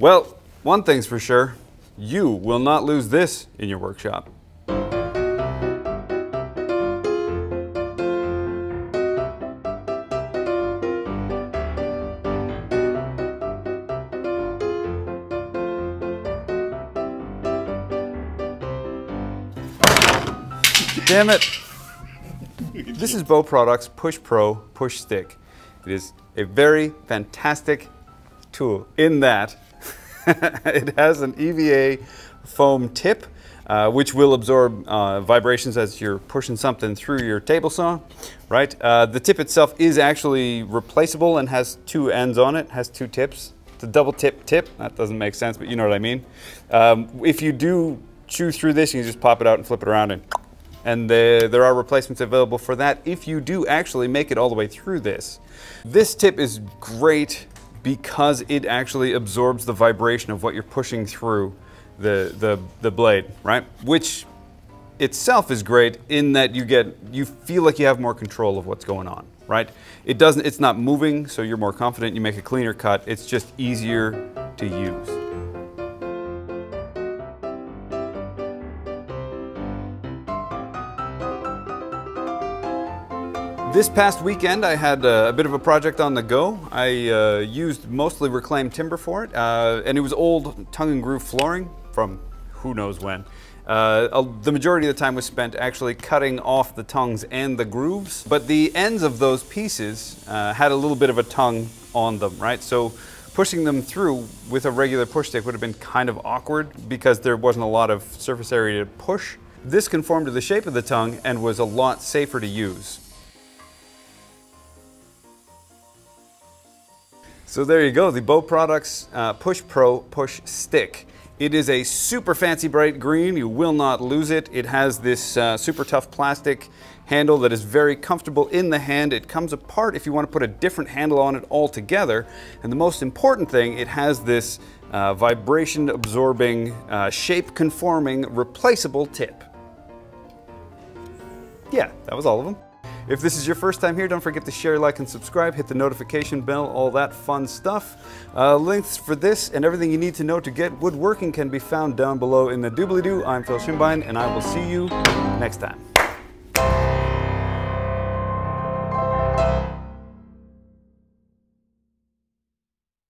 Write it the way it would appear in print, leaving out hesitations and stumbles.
Well, one thing's for sure, you will not lose this in your workshop. Damn it! This is Bow Products Push Pro Push Stick. It is a very fantastic tool in that it has an EVA foam tip which will absorb vibrations as you're pushing something through your table saw, right? The tip itself is actually replaceable and has two ends on it, has two tips. It's a double tip. That doesn't make sense, but you know what I mean. If you do chew through this, you can just pop it out and flip it around, and there are replacements available for that if you do actually make it all the way through this. This tip is great because it actually absorbs the vibration of what you're pushing through the blade, right? Which itself is great in that you feel like you have more control of what's going on, right? It's not moving, so you're more confident, you make a cleaner cut, it's just easier to use. This past weekend, I had a bit of a project on the go. I used mostly reclaimed timber for it, and it was old tongue and groove flooring from who knows when. The majority of the time was spent actually cutting off the tongues and the grooves, but the ends of those pieces had a little bit of a tongue on them, right? So pushing them through with a regular push stick would have been kind of awkward because there wasn't a lot of surface area to push. This conformed to the shape of the tongue and was a lot safer to use. So there you go, the Bow Products Push Pro Push Stick. It is a super fancy bright green, you will not lose it. It has this super tough plastic handle that is very comfortable in the hand. It comes apart if you want to put a different handle on it altogether. And the most important thing, it has this vibration absorbing, shape conforming, replaceable tip. Yeah, that was all of them. If this is your first time here, don't forget to share, like, and subscribe. Hit the notification bell, all that fun stuff. Links for this and everything you need to know to get woodworking can be found down below in the doobly-doo. I'm Phil Schoenbein, and I will see you next time.